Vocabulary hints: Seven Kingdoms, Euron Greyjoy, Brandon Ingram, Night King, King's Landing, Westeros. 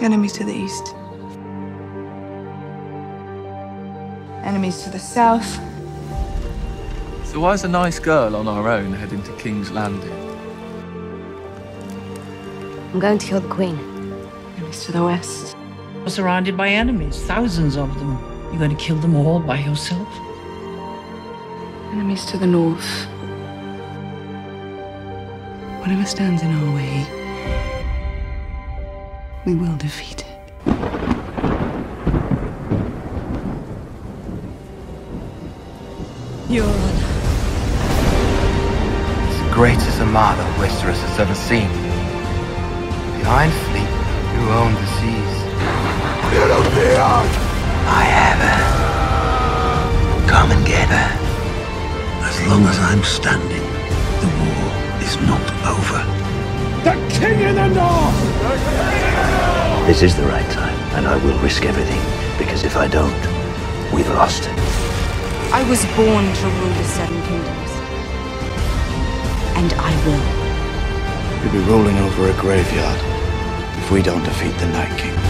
Enemies to the east. Enemies to the south. So why's a nice girl on our own heading to King's Landing? I'm going to kill the Queen. Enemies to the west. We're surrounded by enemies, thousands of them. You're going to kill them all by yourself? Enemies to the north. Whatever stands in our way, we will defeat it. Euron. It's the greatest armada Westeros has ever seen. The Iron Fleet, who own the seas. Where are they at? I have her. Come and get her. As long as I'm standing, the war is not over. The King in the North! This is the right time, and I will risk everything, because if I don't, we've lost. I was born to rule the Seven Kingdoms. And I will. We'll be rolling over a graveyard if we don't defeat the Night King.